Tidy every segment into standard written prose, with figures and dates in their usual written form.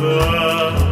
Louvada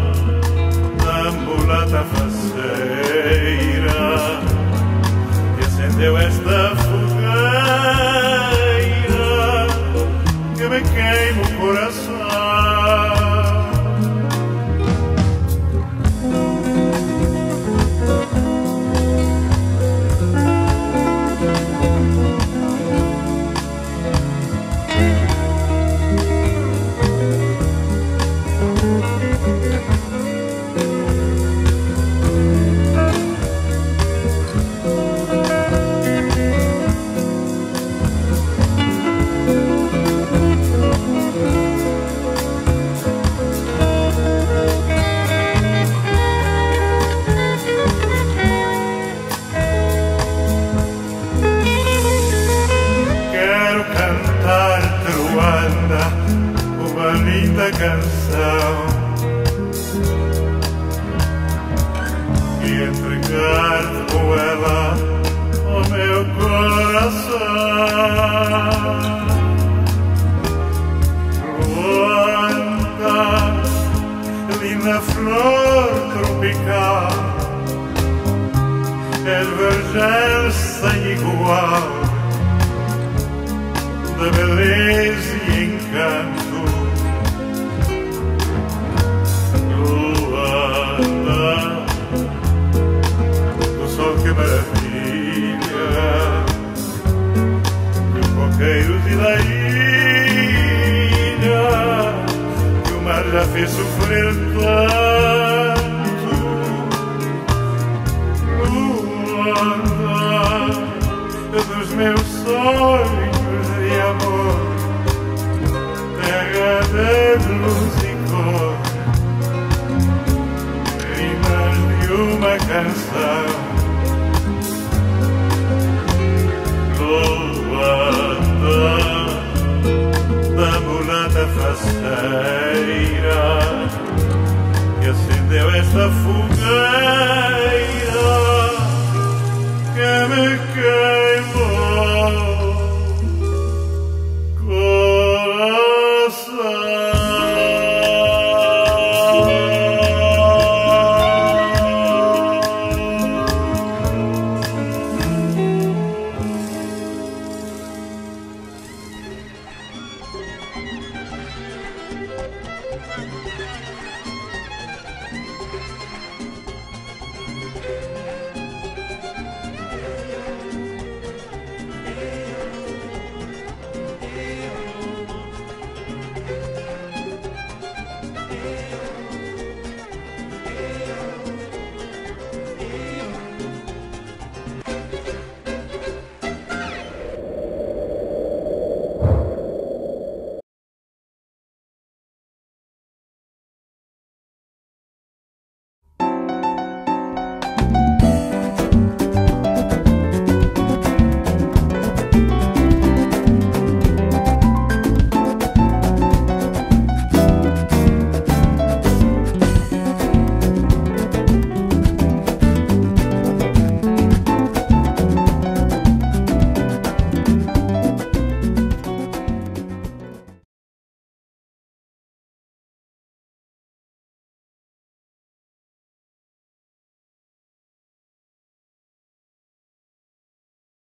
da mulata faceira, trebuie să fugă.